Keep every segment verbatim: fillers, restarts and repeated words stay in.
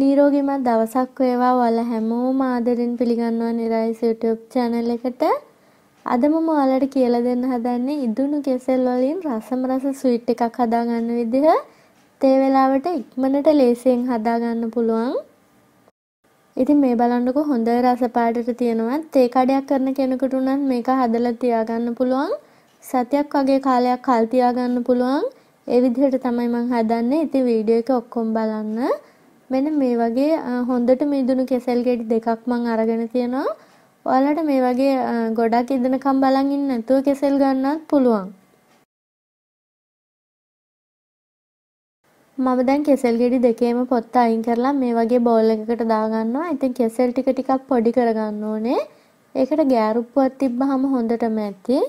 නීරෝගීමත් දවසක් වේවා ඔයාලා හැමෝම ආදරෙන් පිළිගන්නවා නිරයිස් YouTube channel එකට. අද මම ඔයාලට කියලා දෙන්න හදන්නේ ඉදුණු කෙසෙල් වලින් රසම රස ස්වීට් එකක් හදාගන්න විදිහ. තේ වෙලාවට ඉක්මනට ලේසියෙන් හදාගන්න පුළුවන්. ඉතින් මේ බලන්නකො හොඳ රස පාටට තියෙනවා. තේ කඩයක් කරන කෙනෙකුට උනත් මේක හදලා තියාගන්න පුළුවන්. සතියක් වගේ කාලයක් කල් තියාගන්න පුළුවන්. ඒ විදිහට තමයි මම හදන්නේ. ඉතින් වීඩියෝ එක ඔක්කොම බලන්න. मैंने मे वगे होंदट मेदुनु केसल गेट देखाक मंग अरगन तीयना वालाट मे वगे गोडा के दिन कम बलांगिन नतु केसल गन्ना पुलुवां मम दान केसल गेट देखेम पोत्त अयिन करला मे वगे बौल एकකට දාගන්නවා ඉතින් කෙසෙල් ටික ටිකක් පොඩි කරගන්න ඕනේ ඒකට ගෑරුප්පුවක් තිබ්බහම හොඳටම ඇති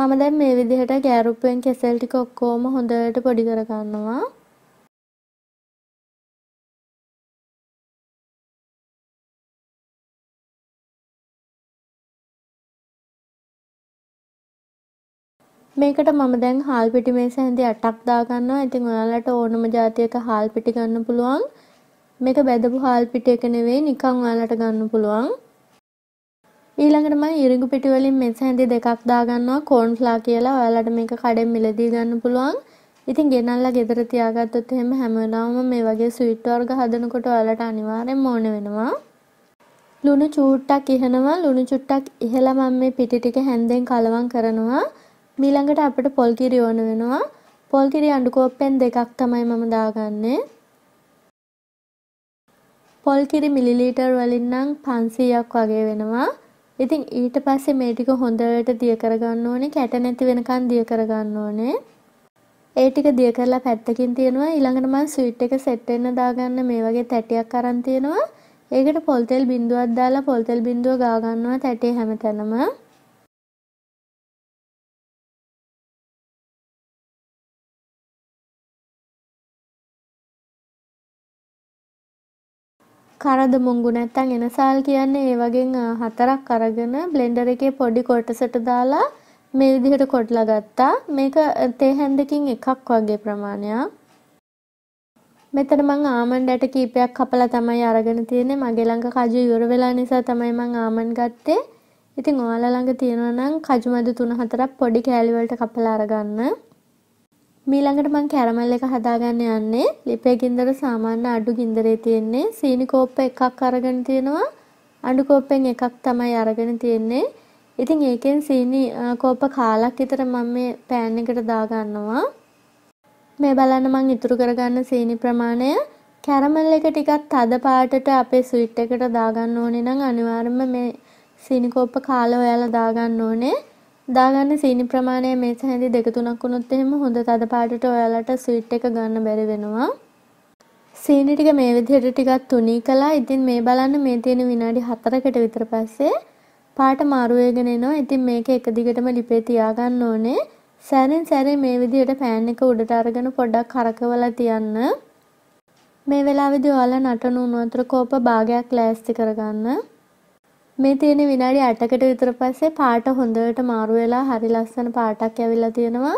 මම දැන් මේ විදිහට ගෑරුප්පෙන් කෙසෙල් ටික ඔක්කොම හොඳට පොඩි කර ගන්නවා. මේකට මම දැන් හාල් පිටි මේස ඇඳි අටක් දා ගන්නවා. ඉතින් ඔයාලට ඕනම જાතියක හාල් පිටි ගන්න පුළුවන්. මේක බෙදපු හාල් පිටි එක නෙවෙයි නිකන් ඔයාලට ගන්න පුළුවන්. ඊළඟට මම ඉරිඟු පිටි වලින් මෙස හැඳි දෙකක් දාගන්නවා කෝන් ෆ්ලා කියලා. ඔයාලට මේක කඩෙන් මිලදී ගන්න පුළුවන්. ඉතින් ගෙනල්ලා ගෙදර තියාගත්තොත් එහෙම හැම වෙලාවම මේ වගේ ස්වීට් වර්ග හදනකොට ඔයාලට අනිවාර්යෙන්ම ඕන වෙනවා. ලුණු චූට්ටක් ඉහනවා. ලුණු චුට්ටක් ඉහලා මම මේ පිටි ටික හැන්දෙන් කලවම් කරනවා. ඊළඟට අපිට පොල් කිරි ඕන වෙනවා. පොල් කිරි අඬු කෝප්පෙන් දෙකක් තමයි මම දාගන්නේ. පොල් කිරි මිලිලීටර් වලින් නම් පන්සීයක් වගේ වෙනවා. ඉතින් ඊට පස්සේ මේ ටික හොඳට දිය කර ගන්න ඕනේ කැට නැති වෙනකන් දිය කර ගන්න ඕනේ. ඒ ටික දිය කරලා පැත්තකින් තියනවා. ඊළඟට මම ස්වීට් එක සෙට් වෙන්න දාගන්න මේ වගේ තැටියක් අරන් තියනවා. ඒකට පොල් තෙල් බින්දුවක් දාලා පොල් තෙල් බින්දුව ගා ගන්නවා තැටේ හැමතැනම. කරද මුංගු නැත්තම් එනසාල් කියන්නේ ඒ වගේන් හතරක් අරගෙන බ්ලෙන්ඩර් එකේ පොඩි කොටසට දාලා මේ විදිහට කොටලා ගත්තා. මේක තේ හැන්දකින් එකක් වගේ ප්‍රමාණයක්. මෙතන මම ආමන්ඩ් ඇට කීපයක් කපලා තමයි අරගෙන තියෙන්නේ. මගේ ළඟ කජු ඉවර වෙලා නිසා තමයි මම ආමන්ඩ් ගත්තේ. ඉතින් ඔයාලා ළඟ තියෙනවා නම් කජු මැද තුන හතරක් පොඩි කෑලි වලට කපලා අරගන්න. මීළඟට මම කැරමල් එක හදාගන්න යන්නේ. ලිපේ ගින්දර සාමාන්‍ය අඩු ගින්දරේ තියෙන්නේ. සීනි කෝප්ප එකක් අරගෙන තිනවා. අඩු කෝප්පෙන් එකක් තමයි අරගෙන තින්නේ. ඉතින් ඒකෙන් සීනි කෝප්ප කාලක් විතර මම මේ pan එකට දාගන්නවා. මේ බලන්න මම ඉතුරු කරගන්න සීනි ප්‍රමාණය. කැරමල් එක ටිකක් තද පාටට අපේ ස්වීට් එකට දාගන්න ඕනේ නම් අනිවාර්යයෙන්ම මේ සීනි කෝප්ප කාලා ඔයාලා දාගන්න ඕනේ. දාගන්න සීනි ප්‍රමාණය මේස හැඳි දෙක තුනක් වුණොත් එහෙම හොඳ තද පාටට ඔයාලට ස්වීට් එක ගන්න බැරි වෙනවා. සීනි ටික මේ විදිහට ටිකක් තුනී කළා. ඉතින් මේ බලන්න මේ තියෙන විනාඩි හතරකට විතර පස්සේ පාට මාරු වෙගෙන එනවා. ඉතින් මේක එක දිගටම ලිපේ තියාගන්න ඕනේ. සැරෙන් සැරේ මේ විදිහට pan එක උඩට අරගෙන පොඩ්ඩක් කරකවලා තියන්න. මේ වෙලාවේදී ඔයාලා නටන උණු වතුර කෝප භාගයක් ලෑස්ති කරගන්න. මේ තියෙන විනාඩි අටකට විතර පස්සේ පාට හොඳට මාරු වෙලා හරි ලස්සන පාටක් ඇවිල්ලා තියෙනවා.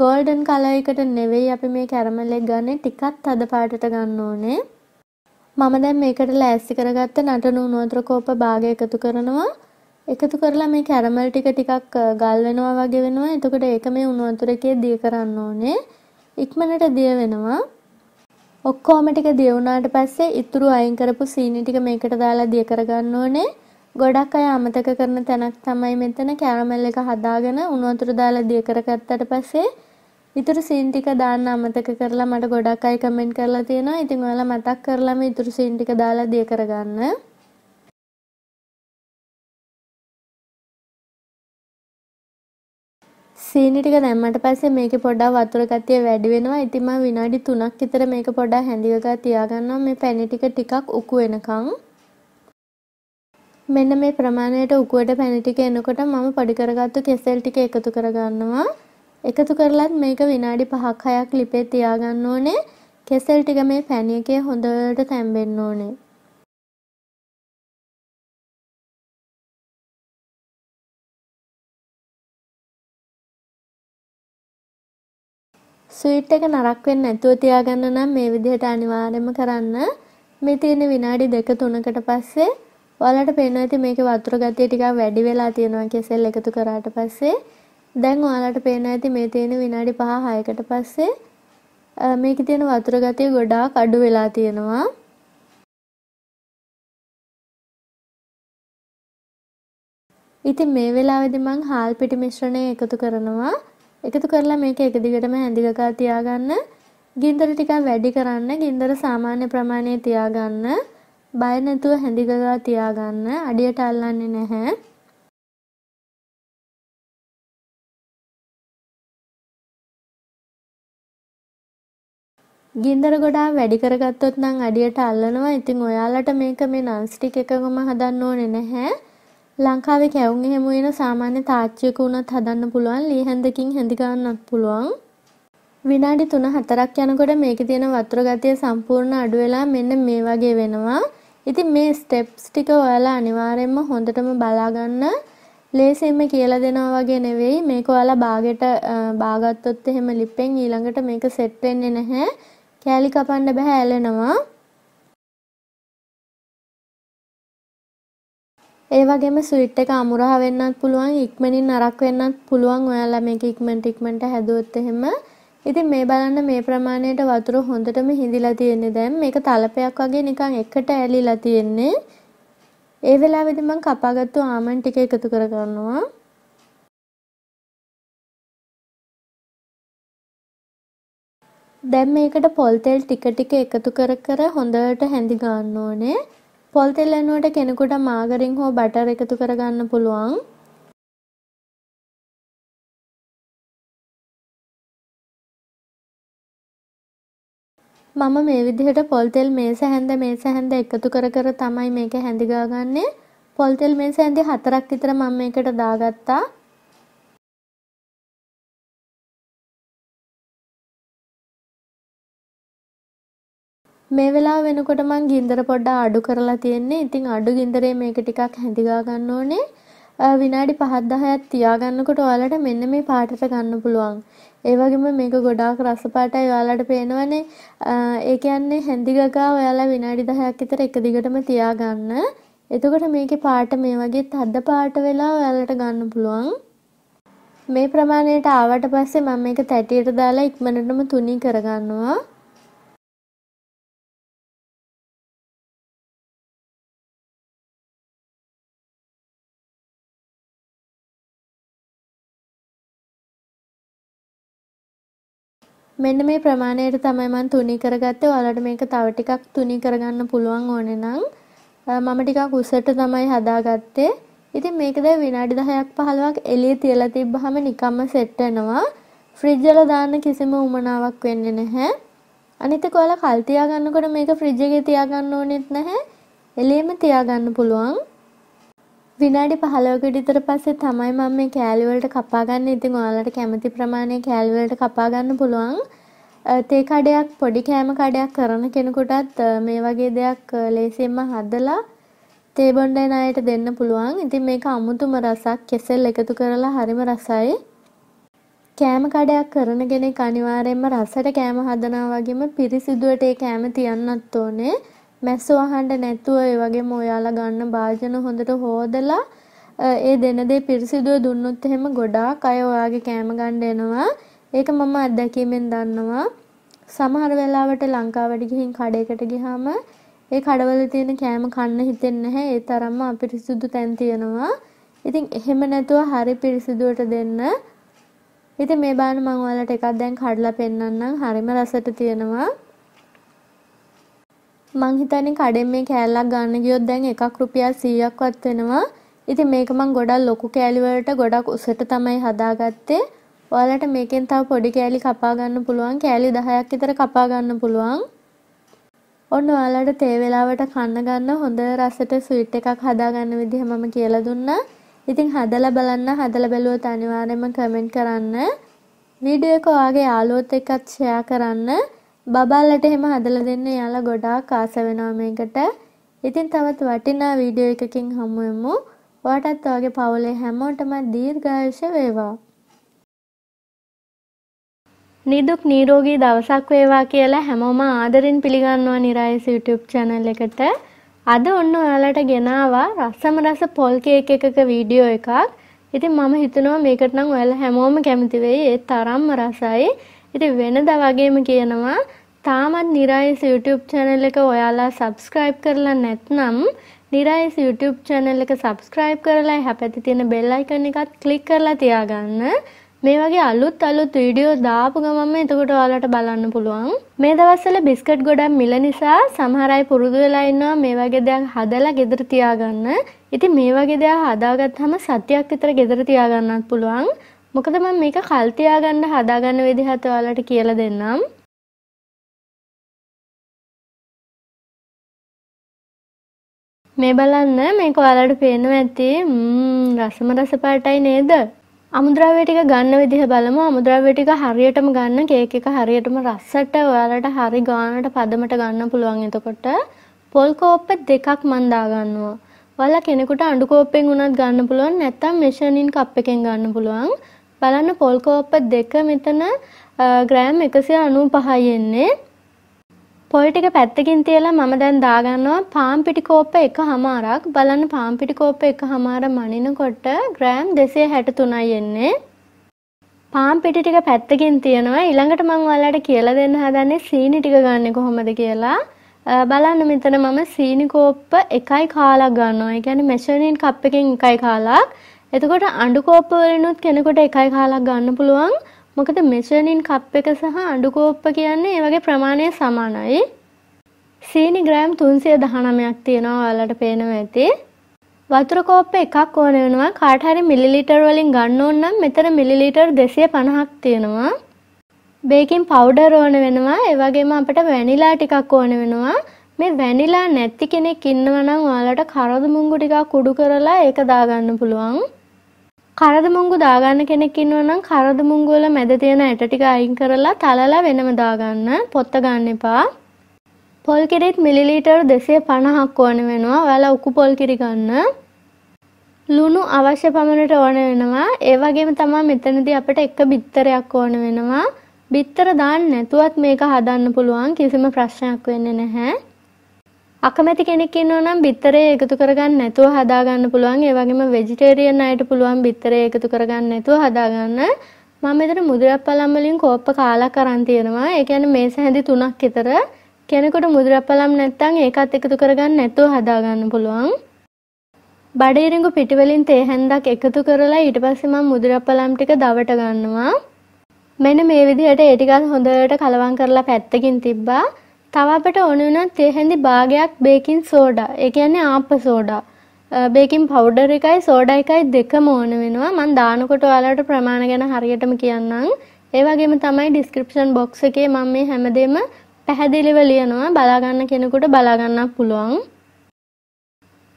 গোল্ডන් කලර් එකට නෙවෙයි අපි මේ කැරමල් එක ගන්නෙ ටිකක් තද පාටට ගන්න ඕනේ. මම දැන් මේකට ලෑස්ති කරගත්ත නටන උණු වතුර කෝප භාගය එකතු කරනවා. එකතු කරලා මේ කැරමල් ටික ටිකක් ගල් වෙනවා වගේ වෙනවා. එතකොට ඒක මේ උණු වතුර එකේ දිය කරන්න ඕනේ. ඉක්මනට දිය වෙනවා. ඔක්කොම ටික දිය වුණාට පස්සේ ඉතුරු අයින් කරපු සීනි ටික මේකට දාලා දිය කරගන්න ඕනේ. ගොඩක් අය අමතක කරන තැනක් තමයි මෙතන කැරමල් එක හදාගෙන උණු වතුර දාලා දිය කරගත්තට පස්සේ ඉතුරු සීන් ටික දාන්න අමතක කරලා මට ගොඩක් අය කමෙන්ට් කරලා තියෙනවා. ඉතින් ඔයාලා මතක් කරලා මේ ඉතුරු සීන් ටික දාලා දිය කරගන්න. සීනි ටික දැම්මට පස්සේ මේකේ පොඩ්ඩක් වතුර ගතිය වැඩි වෙනවා. ඉතින් මම විනාඩි තුනක් විතර මේක පොඩ්ඩක් හැඳිවගා තියාගන්නවා මේ පැණි ටික ටිකක් උකු වෙනකන්. මෙන්න මේ ප්‍රමාණයට උකුවට පැණි ටික එනකොට මම පොඩි කරගත්තු කෙසෙල් ටික එකතු කරගන්නවා. එකතු කරලත් මේක විනාඩි පහක් හයක් ලිපේ තියාගන්න ඕනේ. කෙසෙල් ටික මේ පැණි එකේ හොඳට තැම්බෙන්න ඕනේ. स्वीट එක නරක වෙන්නේ නැතුව තියාගන්න නම් මේ විදිහට අනිවාර්යයෙන්ම කරන්න. මේ තියෙන විනාඩි දෙක තුනකට පස්සේ ඔයාලට පේනවා ඉතින් මේකේ වතුර ගතිය ටිකක් වැඩි වෙලා තියෙනවා කෙසෙල් එකතු කරාට පස්සේ. දැන් ඔයාලට පේනවා ඉතින් මේ තියෙන විනාඩි පහ හයකට පස්සේ මේකේ තියෙන වතුර ගතිය ගොඩාක් අඩු වෙලා තියෙනවා. ඉතින් මේ වෙලාවේදී මම හාල් පිටි මිශ්‍රණය එකතු කරනවා. එකතු කරලා මේක එක දිගටම හැඳිකකා තියාගන්න. ගින්දර ටිකක් වැඩි කරන්න. ගින්දර සාමාන්‍ය ප්‍රමාණයේ තියාගන්න. බය නැතුව හැඳිකකා තියාගන්න. අඩියට අල්ලන්නේ නැහැ. ගින්දර ගොඩාක් වැඩි කරගත්තොත් නම් අඩියට අල්ලනවා. ඉතින් ඔයාලට මේක මේ නන් ස්ටික් එකකම හදන්න ඕනේ නැහැ. ලංකාවේ කැවුම් එහෙම වෙන සාමාන්‍ය තාච්චියක උනත් හදන්න පුළුවන්. ලී හැන්දකින් හැඳි ගන්නත් පුළුවන්. විනාඩි තුන හතරක් යනකොට මේකේ තියෙන වතුර ගතිය සම්පූර්ණ අඩු වෙලා මෙන්න මේ වගේ වෙනවා. ඉතින් මේ ස්ටෙප්ස් ටික ඔයාලා අනිවාර්යයෙන්ම හොඳටම බලා ගන්න. ලේසියෙන්ම කියලා දෙනවා වගේ නෙවෙයි. මේක ඔයාලා බාගෙට බාගත්තොත් එහෙම ලිප්පෙන් ඊළඟට මේක සෙට් වෙන්නේ නැහැ. කෑලි කපන්න බෑ, ඇලෙනවා. ඒ වගේම ස්විට් එක අමුරහ වෙන්නත් පුළුවන්, ඉක්මනින් නරක වෙන්නත් පුළුවන්. ඔයාලා මේක ඉක්මනට ඉක්මනට හැදුවොත් එහෙම. ඉතින් මේ බලන්න මේ ප්‍රමාණයට වතුර හොඳටම හිඳිලා තියෙන්නේ. දැන් මේක තලපයක් වගේ නිකන් එකට ඇලිලා තියෙන්නේ. ඒ වෙලාවේදී මම කපාගත්තු ආමන්ඩ් ටික එකතු කර ගන්නවා. දැන් මේකට පොල් තෙල් ටික ටික එකතු කර කර හොඳට හැඳි ගන්න ඕනේ. පොල් තෙල් වෙනුවට කෙනෙකුට මාගරින් හෝ බටර් එකතු කරගන්න පුළුවන්. මම මේ විදිහට පොල් තෙල් මේස හැඳ මේස හැඳ එකතු කර කර තමයි මේක හැඳි ගාගන්නේ. පොල් තෙල් මේස හැඳි හතරක් විතර මම මේකට දාගත්තා. මේ වෙලාව වෙනකොට මම ගින්දර පොඩ්ඩක් අඩු කරලා තියෙන්නේ. ඉතින් අඩු ගින්දරේ මේක ටිකක් හැඳිගා ගන්න ඕනේ. විනාඩි පහ දහයක් තියාගන්නකොට ඔයාලට මෙන්න මේ පාටට ගන්න පුළුවන්. ඒ වගේම මේක ගොඩාක් රස පාටයි ඔයාලට පේනවනේ. ඒ කියන්නේ හැඳිගගා ඔයාලා විනාඩි දහයක් විතර එක දිගටම තියාගන්න. එතකොට මේකේ පාට මේ වගේ තද පාට වෙලා ඔයාලට ගන්න පුළුවන්. මේ ප්‍රමාණයට ආවට පස්සේ මම මේක තැටියට දාලා ඉක්මනටම තුනී කරගන්නවා. මෙන්න මේ ප්‍රමාණයට තමයි මම තුනී කරගත්තේ. ඔයාලට මේක තව ටිකක් තුනී කරගන්න පුළුවන් ඕනේ නම්. මම ටිකක් උසට තමයි හදාගත්තේ. ඉතින් මේක දැන් විනාඩි දහයක් පහළොවක් එළිය තියලා තිබ්බහම නිකම්ම සෙට් වෙනවා. ෆ්‍රිජ් වල දාන්න කිසිම උමනාවක් වෙන්නේ නැහැ. අනිත් එක ඔයාලා කල් තියාගන්නකොට මේක ෆ්‍රිජ් එකේ තියාගන්න ඕනෙත් නැහැ. එළියෙම තියාගන්න පුළුවන්. විනාඩි පහළොවකට විතර පස්සේ තමයි මම මේ කෑලි වලට කපා ගන්න. ඉතින් ඔයාලට කැමති ප්‍රමාණයේ කෑලි වලට කපා ගන්න පුළුවන්. තේ කඩයක් පොඩි කෑම කඩයක් කරන කෙනෙකුටත් මේ වගේ දෙයක් ලේසියෙන්ම හදලා තේ බොණ්ඩේ ණයට දෙන්න පුළුවන්. ඉතින් මේක අමුතුම රසක්. කෙසෙල් එකතු කරලා හරිම රසයි. කෑම කඩයක් කරන කෙනෙක් අනිවාර්යයෙන්ම රසට කෑම හදනවා වගේම පිරිසිදුවට ඒ කෑම තියන්නත් ඕනේ. මැස්සෝ අහන්න නැතුව ඒ වගේම ඔයාලා ගන්න භාජන හොඳට හොදලා ඒ දෙන දේ පිරිසිදුව දුන්නොත් එහෙම ගොඩාක් අය ඔයාගේ කෑම ගන්න එනවා. ඒක මම අත්දැකීමෙන් දන්නවා. සමහර වෙලාවට ලංකාවට ගිහින් කඩේකට ගියාම ඒ කඩවල තියෙන කෑම කන්න හිතෙන්නේ නැහැ. ඒ තරම්ම අපිරිසිදු තැන් තියෙනවා. ඉතින් එහෙම නැතුව හරි පිරිසිදුවට දෙන්න. ඉතින් මේ බාන මම ඔයාලට එකක් දැන් කඩලා පෙන්නන්නම්. හරිම රසට තියෙනවා. මං හිතන්නේ කඩෙන් මේ කෑල්ලක් ගන්න ගියොත් දැන් එකක් රුපියල් සීයක්වත් වෙනවා. ඉතින් මේක මං ගොඩක් ලොකු කෑලි වලට ගොඩක් උසට තමයි හදාගත්තේ. ඔයාලට මේකෙන් තව පොඩි කෑලි කපා ගන්න පුළුවන්. කෑලි දහයක් විතර කපා ගන්න පුළුවන්. ඔන්න ඔයාලට තේ වේලාවට කන්න ගන්න හොඳ රසට ස්වීට් එකක් හදා ගන්න විදිහ මම කියලා දුන්නා. ඉතින් හදලා බලන්න. හදලා බැලුවොත් අනිවාර්යයෙන්ම කමෙන්ට් කරන්න. වීඩියෝ එක ඔයාගේ යාළුවොත් එක්කත් ෂෙයා කරන්න. බබාලට එහෙම හදලා දෙන්න යාලා ගොඩාක් ආස වෙනවා මේකට. ඉතින් තවත් වටිනා වීඩියෝ එකකින් හමු වෙමු. ඔයාටත් ඔයාගේ පවුලේ හැමෝටම දීර්ඝායුෂ වේවා. නිදුක් නිරෝගී දවසක් වේවා කියලා හැමෝම ආදරෙන් පිළිගන්නවා නිරායස YouTube channel එකට. අද ඔන්න ඔයාලට ගෙනාවා රසම රස පොල් කේක් එකක වීඩියෝ එකක්. ඉතින් මම හිතනවා මේකට නම් ඔයාලා හැමෝම කැමති වෙයි. ඒ තරම්ම රසයි. ඉතින් වෙනදා වගේම කියනවා තාමත් නිරායස YouTube channel එක ඔයාලා subscribe කරලා නැත්නම් නිරායස YouTube channel එක subscribe කරලා හැපැති තියෙන bell icon එකත් click කරලා තියාගන්න. මේ වගේ අලුත් අලුත් වීඩියෝ දාපු ගමන්ම එතකොට ඔයාලට බලන්න පුළුවන්. මේ දවස්වල බිස්කට් ගොඩක් මිල නිසා සමහර අය පුරුදු වෙලා ඉන්නවා මේ වගේ දේවල් හදලා ගෙදර තියාගන්න. ඉතින් මේ වගේ දේවල් හදාගත්තාම සතියක් විතර ගෙදර තියාගන්නත් පුළුවන්. මොකද මම මේක කල් තියාගන්න හදාගන්න විදිහත් ඔයාලට කියලා දෙන්නම්. මේ බලන්න මේක ඔයාලට පේනවා ඇති ම්ම් රසම රස පාටයි නේද? අමුද්‍රව්‍ය ටික ගන්න විදිහ බලමු. අමුද්‍රව්‍ය ටික හරියටම ගන්න කේක් එක හරියටම රසට ඔයාලට හරි ගානට පදමට ගන්න පුළුවන්. එතකොට පොල් කෝප්ප දෙකක් මන් දා ගන්නවා. ඔයාලා කෙනෙකුට අඬු කෝප්පෙන් උනත් ගන්න පුළුවන් නැත්නම් මෙෂරින් කප් එකෙන් ගන්න පුළුවන්. බලන්න පොල් කෝප්ප දෙක මෙතන ග්‍රෑම් එකසිය අනූපහයි එන්නේ. පොල් ටික පැත්තකින් තියලා මම දැන් දා ගන්නවා පාන් පිටි කෝප්ප එකමාරක්. බලන්න පාන් පිටි කෝප්ප එකමාර මණිනකොට ග්‍රෑම් දෙසිය හැට තුනයි එන්නේ. පාන් පිටි ටික පැත්තකින් තියනවා. ඊළඟට මම ඔයාලට කියලා දෙන්න හදන්නේ සීනි ටික ගන්න කොහොමද කියලා. බලන්න මෙතන මම සීනි කෝප්ප එකයි කාලක් ගන්නවා. ඒ කියන්නේ මෙෂරින් කප් එකෙන් එකයි කාලක්. එතකොට අඬු කෝප්ප වලිනුත් කෙනෙකුට එකයි කාලක් ගන්න පුළුවන්. මොකද මෙෂරින් කප් එක සහ අඬු කෝප්ප කියන්නේ ඒ වගේ ප්‍රමාණය සමානයි. සීනි ග්‍රෑම් තුන්සිය දහනවයක් තියෙනවා ඔයාලට පේනවා ඇති. වතුර කෝප්ප එකක් ඕන වෙනවා. කාට හරි මිලිලීටර් වලින් ගන්න ඕන නම් මෙතන මිලිලීටර් දෙසිය පනහක් තියෙනවා. බේකින් පවුඩර් ඕන වෙනවා. ඒ වගේම අපිට වැනිලා ටිකක් ඕන වෙනවා. මේ වැනිලා නැති කෙනෙක් ඉන්නවා නම් ඔයාලට කරදු මුංගු ටිකක් කුඩු කරලා ඒක දාගන්න පුළුවන්. කරද මුංගු දාගන්න කෙනෙක් ඉන්නවා නම් කරද මුංගු වල මැද තියෙන ඇට ටික අයින් කරලා තලලා වෙනම දාගන්න. පොත්ත ගන්න එපා. පොල් කිරිත් මිලිලීටර් දෙසිය පනහක් ඕන වෙනවා. ඔයාලා උකු පොල් කිරි ගන්න. ලුණු අවශ්‍ය පමණට ඕන වෙනවා. ඒ වගේම තමයි මෙතනදී අපිට එක බිත්තරයක් ඕන වෙනවා. බිත්තර දාන්න නැතුවත් මේක හදන්න පුළුවන්. කිසිම ප්‍රශ්නයක් වෙන්නේ නැහැ. අකමැති කෙනෙක් ඉන්නවා නම් බිත්තරේ එකතු කරගන්න නැතුව හදා ගන්න පුළුවන්. ඒ වගේම ভেජිටේරියන් අයට පුළුවන් බිත්තරේ එකතු කරගන්න නැතුව හදා ගන්න. මම මෙතන මුද්‍රප්පලම් වලින් කෝප්ප කාලක් අරන් තියනවා. ඒ කියන්නේ මේස හැඳි තුනක් විතර. කෙනෙකුට මුද්‍රප්පලම් නැත්තම් ඒකත් එකතු කරගන්න නැතුව හදා ගන්න පුළුවන්. බඩේරිඟු පිටි වලින් තේ හැන්දක් එකතු කරලා ඊට පස්සේ මම මුද්‍රප්පලම් ටික දවට ගන්නවා. මෙන්න මේ විදිහට ඒ ටික හොඳට කලවම් කරලා පැත්තකින් තිබ්බා. තව අපට ඕන වෙන තේ හැඳි භාගයක් බේකින් සෝඩා. ඒ කියන්නේ ආප සෝඩා. බේකින් පවුඩර් එකයි සෝඩා එකයි දෙකම ඕන වෙනවා. මම දානකොට ඔයාලට ප්‍රමාණය ගැන හරියටම කියන්නම්. ඒ වගේම තමයි description box එකේ මම මේ හැමදේම පැහැදිලිව ලියනවා. බලා ගන්න කෙනෙකුට බලා ගන්නත් පුළුවන්.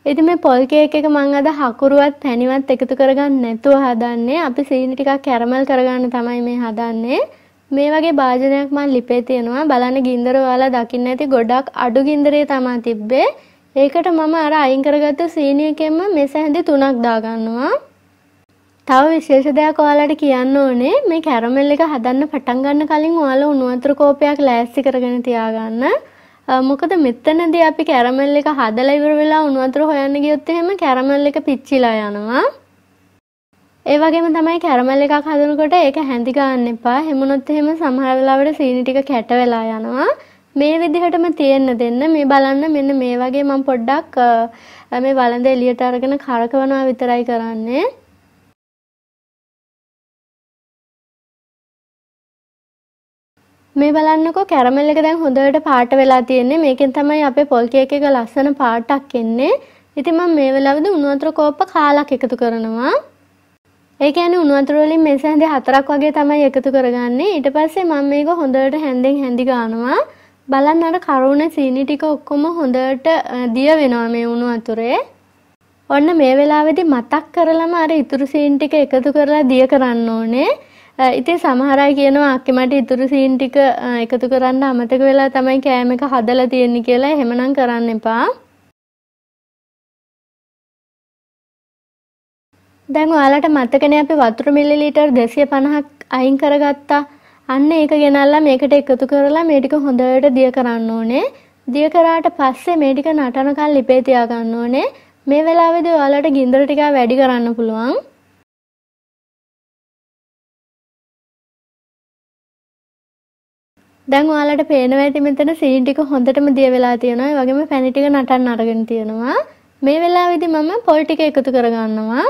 ඉතින් මේ පොල් කේක් එක මම අද හකුරුවත් පැණිවත් එකතු කරගන්න නැතුව හදන්නේ. අපි සීනි ටිකක් කැරමල් කරගන්න තමයි මේ හදන්නේ. මේ වගේ භාජනයක් මම ලිපේ තියනවා. බලන්න ගින්දර ඔයාලා දකින්න ඇති ගොඩක් අඩු ගින්දරේ තමයි තිබ්බේ. ඒකට මම අර අයින් කරගත්ත සීනි එකෙන්ම මේස හැඳි තුනක් දාගන්නවා. තව විශේෂ දෙයක් ඔයාලට කියන්න ඕනේ. මේ කැරමල් එක හදන්න පටන් ගන්න කලින් ඔයාලා උණු වතුර කෝපයක් ලෑස්ති කරගෙන තියාගන්න. මොකද මෙතනදී අපි කැරමල් එක හදලා ඉවර වෙලා උණු වතුර හොයන්න ගියොත් එහෙම කැරමල් එක පිච්චිලා යනවා. ඒ වගේම තමයි කැරමල් එකක් හදනකොට ඒක හැඳි ගන්න එපා. හැමුණොත් එහෙම සමහර වෙලාවට සීනි ටික කැට වෙලා යනවා. මේ විදිහටම තියෙන්න දෙන්න. මේ බලන්න මෙන්න මේ වගේ මම පොඩ්ඩක් මේ වළඳ එළියට අරගෙන කරකවනවා විතරයි කරන්නේ. මේ බලන්නකෝ කැරමල් එක දැන් හොඳට පාට වෙලා තියෙන්නේ. මේකෙන් තමයි අපේ පොල් කේක් එක ලස්සන පාටක් එන්නේ. ඉතින් මම මේ වෙලාවේදී උණු වතුර කෝප්ප කාලක් එකතු කරනවා. ඒ කියන්නේ උණු වතුර වලින් මේස හැඳි හතරක් වගේ තමයි එකතු කරගන්නේ. ඊට පස්සේ මම මේක හොඳට හැඳෙන් හැඳි ගන්නවා. බලන්න අර කරුණේ සීනි ටික ඔක්කොම හොඳට දිය වෙනවා මේ උණු වතුරේ. ඔන්න මේ වෙලාවේදී මතක් කරලම අර ඉතුරු සීනි ටික එකතු කරලා දිය කරන්න ඕනේ. ඉතින් සමහර අය කියනවා අක්කේ මට ඉතුරු සීනි ටික එකතු කරන්න අමතක වෙලා තමයි කෑම එක හදලා තියෙන්නේ කියලා. එහෙමනම් කරන්න එපා. දැන් ඔයාලට මතකනේ අපි වතුර මිලිලීටර් දෙසිය පනහක් අයින් කරගත්තා. අන්න ඒක ගෙනල්ලා මේකට එකතු කරලා මේ ටික හොඳට දිය කරන්න ඕනේ. දිය කරාට පස්සේ මේ ටික නටනකන් ලිපේ තියා ගන්න ඕනේ. මේ වෙලාවේදී ඔයාලට ගින්දර ටිකක් වැඩි කරන්න පුළුවන්. දැන් ඔයාලට පේනවා ඇති මෙතන සීන් ටික හොඳටම දිය වෙලා තියෙනවා. ඒ වගේම පැණි ටික නටන්න අරගෙන තියෙනවා. මේ වෙලාවේදී මම පොල් ටික එකතු කරගන්නවා.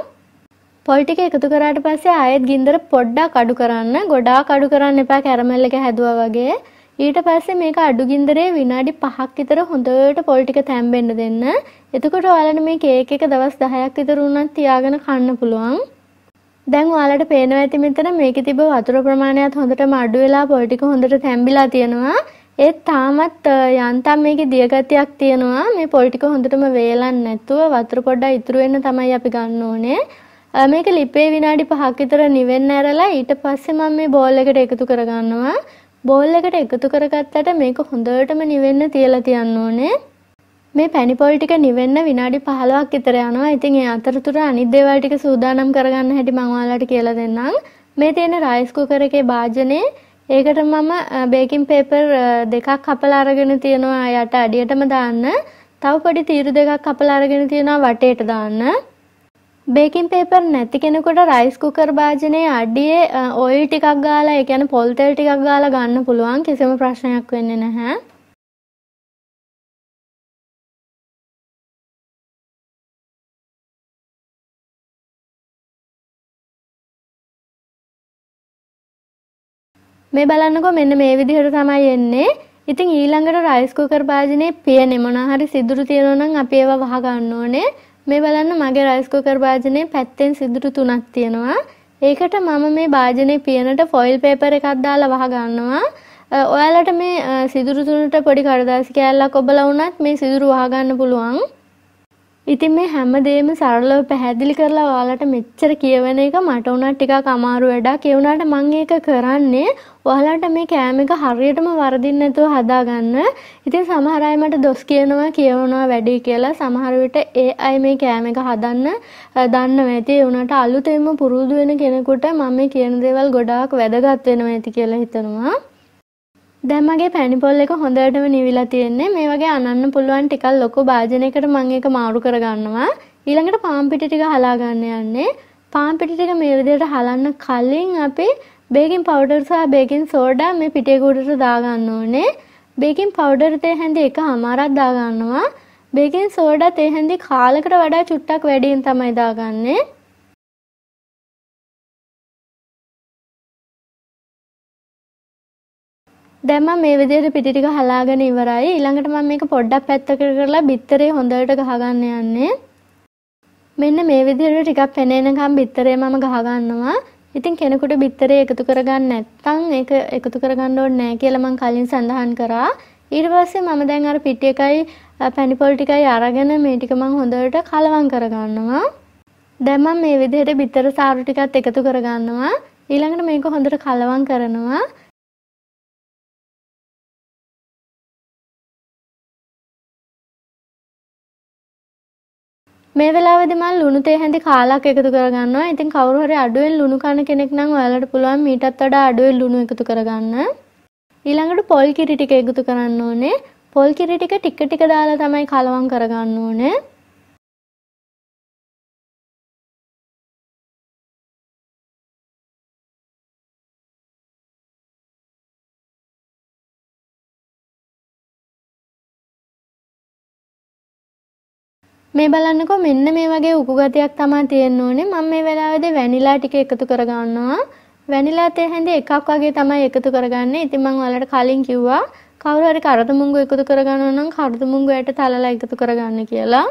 පොල් ටික එකතු කරාට පස්සේ ආයෙත් ගින්දර පොඩ්ඩක් අඩු කරන්න. ගොඩාක් අඩු කරන්න එපා කැරමල් එක හැදුවා වගේ. ඊට පස්සේ මේක අඩු ගින්දරේ විනාඩි පහක් විතර හොඳට පොල් ටික තැම්බෙන්න දෙන්න. එතකොට ඔයාලට මේ කේක් එක දවස් දහයක් විතර වුණත් තියාගෙන කන්න පුළුවන්. දැන් ඔයාලට පේනවා ඇති මෙතන මේකේ තිබ්බ වතුර ප්‍රමාණයත් හොඳටම අඩු වෙලා පොල් ටික හොඳට තැඹිලා තියෙනවා. ඒ තාමත් යන්තම් මේකේ දිය ගතියක් තියෙනවා. මේ පොල් ටික හොඳටම වේලන්නේ නැතුව වතුර පොඩ්ඩක් ඉතුරු වෙන්න තමයි අපි ගන්න ඕනේ. මේක ලිපේ විනාඩි පහක් විතර නිවෙන්න ඇරලා ඊට පස්සේ මම මේ බෝල් එකට එකතු කරගන්නවා. බෝල් එකට එකතු කරගත්තට මේක හොඳටම නිවෙන්න තියලා තියන්න ඕනේ. මේ පැණි පොල් ටික නිවෙන්න විනාඩි පහළොවක් විතර යනවා. ඉතින් ඒ අතරතුර අනිත් දේවල් ටික සූදානම් කරගන්න හැටි මම ඔයාලට කියලා දෙන්නම්. මේ තියෙන රයිස් කුකර් එකේ භාජනේ ඒකට මම බේකින් পেපර් දෙකක් කපලා අරගෙන තියෙනවා යට අඩියටම දාන්න. තව පොඩි තීරු දෙකක් කපලා අරගෙන තියෙනවා වටේට දාන්න. බේකින් পেපර් නැති කෙනෙකුට රයිස් කුකර් භාජනේ අඩියේ ඔයිල් ටිකක් ගාලා ඒ කියන්නේ පොල් තෙල් ටිකක් ගාලා ගන්න පුළුවන්. කිසිම ප්‍රශ්නයක් වෙන්නේ නැහැ. මේ බලන්නකෝ මෙන්න මේ විදිහට තමයි එන්නේ. ඉතින් ඊළඟට රයිස් කුකර් භාජනේ පියනේ මොනවා හරි සිදුරු තියෙනවා නම් අපි ඒවා වහ ගන්න ඕනේ. මේ බලන්න මගේ රයිස් කුකර් භාජනේ පැත්තෙන් සිදුරු තුනක් තියෙනවා. ඒකට මම මේ භාජනේ පියනට ෆොයිල් পেපර් එකක් දාලා වහ ගන්නවා. ඔයාලට මේ සිදුරු තුනට පොඩි කඩදාසි කෑල්ලක් ඔබලා වුණත් මේ සිදුරු වහ ගන්න පුළුවන්. ඉතින් මේ හැමදේම සරලව පැහැදිලි කරලා ඔයාලට මෙච්චර කියවන එක මට උනත් ටිකක් අමාරු වැඩක්. ඒ වුණාට මම ඒක කරන්නේ ඔයාලට මේ කෑම එක හරියටම වර්ධින්න නැතුව හදාගන්න. ඉතින් සමහර අය මට දොස් කියනවා කියවනවා වැඩි කියලා. සමහර විට ඒ අය මේ කෑම එක හදන්න දන්නවා ඇති. ඒ වුණාට අලුතෙන්ම පුරුදු වෙන කෙනෙකුට මම මේ කියන දේවල් ගොඩාක් වැදගත් වෙනවා ඇති කියලා හිතනවා. දැන් මගේ පැණි පොල් එක හොඳටම නිවිලා තියෙන්නේ. මේ වගේ අනන්න පුළුවන් ටිකක් ලොකු භාජනයකට මම ඒක මාරු කරගන්නවා. ඊළඟට පාන් පිටි ටික හලා ගන්න යන්නේ. පාන් පිටි ටික මේ විදිහට හලන්න කලින් අපි බේකින් පවුඩර් සහ බේකින් සෝඩා මේ පිටේ කොටට දා ගන්න ඕනේ. බේකින් පවුඩර් තේ හැඳි එකමාරක් දා ගන්නවා. බේකින් සෝඩා තේ හැඳි කාලකට වඩා චුට්ටක් වැඩියෙන් තමයි දාගන්නේ. දැන් මම මේ විදිහට පිටි ටික හලාගෙන ඉවරයි. ඊළඟට මම මේක පොඩ්ඩක් පැත්තකට කරලා බිත්තරේ හොඳට ගහගන්න යන්නේ. මෙන්න මේ විදිහට ටිකක් පෙනෙනකම් බිත්තරේ මම ගහගන්නවා. ඉතින් කෙනෙකුට බිත්තරේ එකතු කරගන්න නැත්නම් ඒක එකතු කරගන්න ඕනේ නැහැ කියලා මම කලින් සඳහන් කරා. ඊට පස්සේ මම දැන් අර පිටි එකයි පැණි පොල් ටිකයි අරගෙන මේ ටික මම හොඳට කලවම් කරගන්නවා. දැන් මම මේ විදිහට බිත්තර සාරු ටිකත් එකතු කරගන්නවා. ඊළඟට මේක හොඳට කලවම් කරනවා. මේ වෙලාවේදී මම ලුණු තේ හැඳි කාලක් එකතු කරගන්නවා. ඉතින් කවුරු හරි අඩුවෙන් ලුණු කන කෙනෙක් නම් ඔයාලට පුළුවන් මීටත් වඩා අඩුවෙන් ලුණු එකතු කරගන්න. ඊළඟට පොල් කිරි ටික එකතු කරන්න ඕනේ. පොල් කිරි ටික ටික ටික දාලා තමයි කලවම් කරගන්න ඕනේ. මේ බලන්නකෝ මෙන්න මේ වගේ උකු ගතියක් තමයි තියෙන්න ඕනේ. මම මේ වෙලාවේදී වැනිලා ටික එකතු කරගන්නවා. වැනිලා තේ හැඳි එකක් වගේ තමයි එකතු කරගන්නේ. ඉතින් මම ඔයාලට කලින් කිව්වා කවුරු හරි කරත මුංගු එකතු කරගන්නවා නම් කරත මුංගු යට තලලා එකතු කරගන්න කියලා.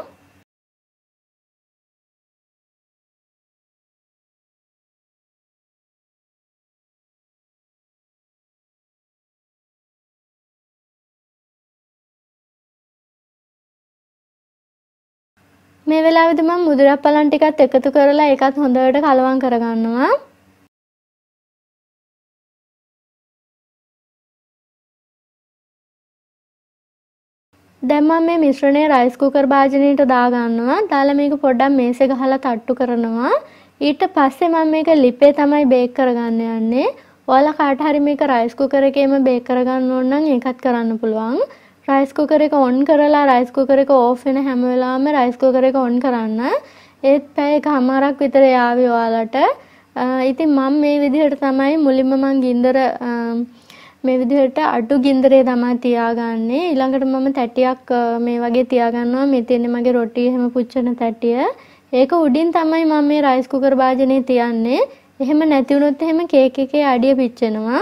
මේ වෙලාවේදී මම මුදුරා පලන් ටිකත් එකතු කරලා ඒකත් හොඳට කලවම් කරගන්නවා. දැන් මම මේ මිශ්‍රණය රයිස් කුකර් භාජනයට දා ගන්නවා. දාලා මේක පොඩ්ඩක් මේසේ ගහලා තට්ටු කරනවා. ඊට පස්සේ මම මේක ලිපේ තමයි බේක් කරගන්න යන්නේ. वाला काट हरी मेक राइस कुकर के में बेक करगा नोना एक हाथ कराना පුළුවන් राइस कुकर එක ඔන් කරලා राइस कुकर එක ऑफ වෙන හැම වෙලාවෙම राइस कुकर එක ඔන් කරන්න ඒත් පැය එකමාරක් විතර යාවි ඔයාලට ඉතින් මම මේ විදිහට තමයි මුලින්ම මම ගින්දර මේ විදිහට අටු ගින්දරේ තමයි තියාගන්නේ ඊළඟට මම තැටියක් මේ වගේ තියාගන්නවා මේ තියෙන්නේ මගේ රොටි එහෙම පුච්චන තැටිය ඒක උඩින් තමයි මම මේ රයිස් කුකර් භාජනේ තියන්නේ එහෙම නැති වුණොත් එහෙම කේක් එකේ අඩිය පිච්චෙනවා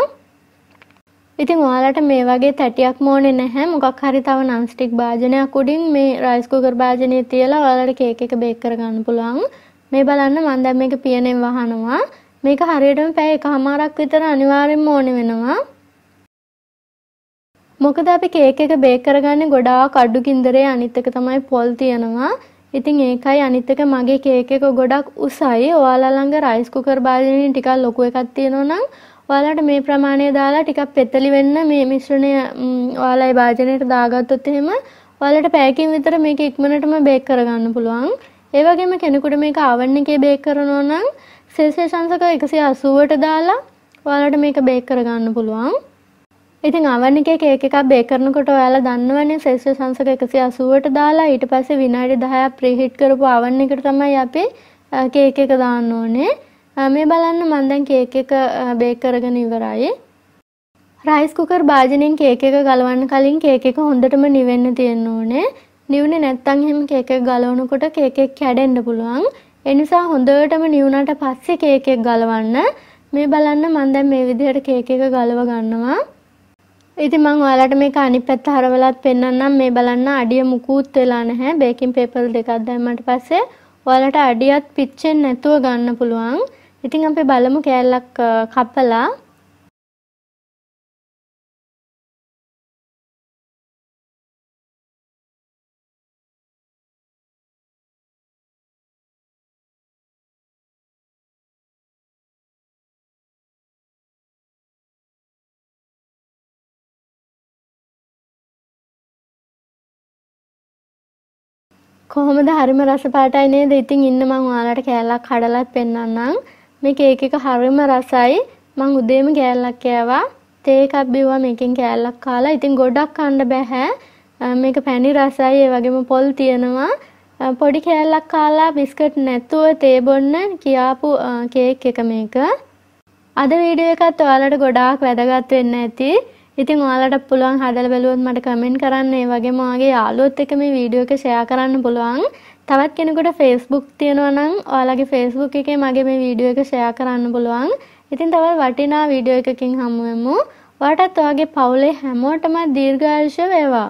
ඉතින් ඔයාලට මේ වගේ තැටියක් ඕනේ නැහැ මොකක් හරි තව non stick භාජනයක් උඩින් මේ රයිස් කුකර් භාජනේ තියලා ඔයාලට කේක් එක බේක් කරගන්න පුළුවන් මේ බලන්න මම දැන් මේක පියනෙන් වහනවා මේක හරියටම පැය එකමාරක් විතර අනිවාර්යෙන්ම ඕනේ වෙනවා මොකද අපි කේක් එක බේක් කරගන්නේ ගොඩාක් අඩු ගින්දරේ අනිත් එක තමයි පොල් තියනවා. ඉතින් ඒකයි අනිත් එක මගේ කේක් එක ගොඩක් උසයි. ඔයාලා ළඟ රයිස් කුකර් භාජනේ ටිකක් ලොකු එකක් තියෙනවා නම් ඔයාලට මේ ප්‍රමාණය දාලා ටිකක් පෙතලි වෙන්න මේ මිශ්‍රණය ඔයාලයි භාජනේට දාගත්තොත් එහෙම ඔයාලට පැයකින් විතර මේක ඉක්මනටම බේක් කරගන්න පුළුවන්. ඒ වගේම කෙනෙකුට මේක oven එකේ බේක් කරනවා නම් සෙල්සියස් අංශක එකසිය අසූවට දාලා ඔයාලට මේක බේක් කරගන්න පුළුවන්. ඉතින් oven එකේ cake එකක් bake කරනකොට ඔයාලා දන්නවනේ සෙල්සියස් අංශක එකසිය අසූවට දාලා ඊට පස්සේ විනාඩි දහයක් preheat කරපු oven එකට තමයි අපි cake එක දාන්න ඕනේ. මේ බලන්න මම දැන් cake එක bake කරගෙන ඉවරයි. rice cooker භාජනයෙන් cake එක ගලවන්න කලින් cake එක හොඳටම නිවෙන්න තියෙන්න ඕනේ. නිවුනේ නැත්නම් එහෙම cake එක ගලවනකොට cake එක කැඩෙන්න පුළුවන්. ඒ නිසා හොඳටම නිවුනට පස්සේ cake එක ගලවන්න. මේ බලන්න මම දැන් මේ විදිහට cake එක ගලව ගන්නවා. ඉතින් මම ඔයාලට මේක අනිත් පැත්ත හරවලාත් පෙන්නන්නම් මේ බලන්න අඩිය මුකුත් වෙලා නැහැ බේකින් পেපර් දෙකක් දැම්මට පස්සේ ඔයාලට අඩියත් පිච්චෙන්නේ නැතුව ගන්න පුළුවන් ඉතින් අපි බලමු කෑල්ලක් කපලා කොහොමද හරිම රස පාටයි නේද ඉතින් ඉන්න මම ඔයාලට කෑල්ලක් කඩලා පෙන්නන්නම් මේ කේක් එක හරිම රසයි මම උදේම කෑල්ලක් කෑවා තේ එකක් බිව්වා මේකෙන් කෑල්ලක් කාලා ඉතින් ගොඩක් කන්න බෑ මේක පැණි රසයි ඒ වගේම පොල් තියෙනවා පොඩි කෑල්ලක් කාලා බිස්කට් නැතුව තේ බොන්න කියාපු කේක් එක මේක අද වීඩියෝ එකත් ඔයාලට ගොඩාක් වැදගත් වෙන්න ඇති ඉතින් ඔයාලට පුළුවන් හදලා බලුවොත් මට කමෙන්ට් කරන්න. ඒ වගේම ඔයාගේ යාළුවොත් එක්ක මේ වීඩියෝ එක ෂෙයා කරන්න පුළුවන්. තවත් කෙනෙකුට Facebook තියෙනවා නම් ඔයාලගේ Facebook එකේ මගේ මේ වීඩියෝ එක ෂෙයා කරන්න පුළුවන්. ඉතින් තවත් වටිනා වීඩියෝ එකකින් හමු වෙමු. ඔයාටත් ඔයාගේ පවුලේ හැමෝටම දීර්ඝායුෂ වේවා.